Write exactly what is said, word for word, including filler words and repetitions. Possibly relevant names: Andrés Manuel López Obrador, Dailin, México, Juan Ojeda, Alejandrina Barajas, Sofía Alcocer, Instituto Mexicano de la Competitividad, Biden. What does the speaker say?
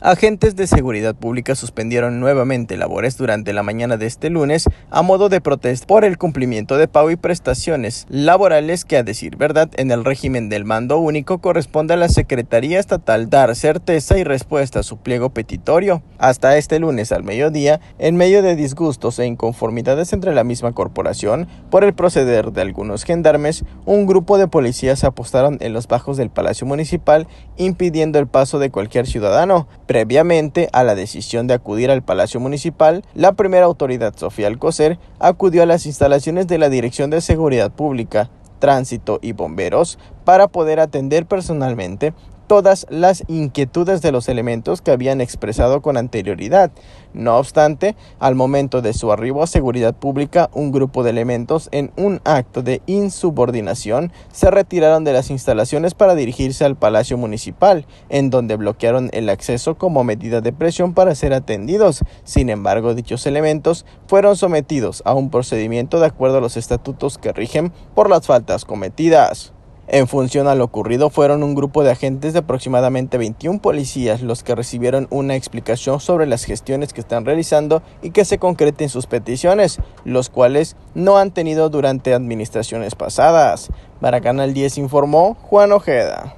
Agentes de seguridad pública suspendieron nuevamente labores durante la mañana de este lunes a modo de protesta por el cumplimiento de pago y prestaciones laborales que, a decir verdad, en el régimen del mando único corresponde a la Secretaría Estatal dar certeza y respuesta a su pliego petitorio. Hasta este lunes al mediodía, en medio de disgustos e inconformidades entre la misma corporación por el proceder de algunos gendarmes, un grupo de policías apostaron en los bajos del Palacio Municipal impidiendo el paso de cualquier ciudadano. Previamente a la decisión de acudir al Palacio Municipal, la primera autoridad, Sofía Alcocer, acudió a las instalaciones de la Dirección de Seguridad Pública, Tránsito y Bomberos para poder atender personalmente todas las inquietudes de los elementos que habían expresado con anterioridad. No obstante, al momento de su arribo a Seguridad Pública, un grupo de elementos, en un acto de insubordinación, se retiraron de las instalaciones para dirigirse al Palacio Municipal, en donde bloquearon el acceso como medida de presión para ser atendidos. Sin embargo, dichos elementos fueron sometidos a un procedimiento de acuerdo a los estatutos que rigen por las faltas cometidas. En función a lo ocurrido, fueron un grupo de agentes de aproximadamente veintiún policías los que recibieron una explicación sobre las gestiones que están realizando y que se concreten sus peticiones, los cuales no han tenido durante administraciones pasadas. Para Canal diez informó Juan Ojeda.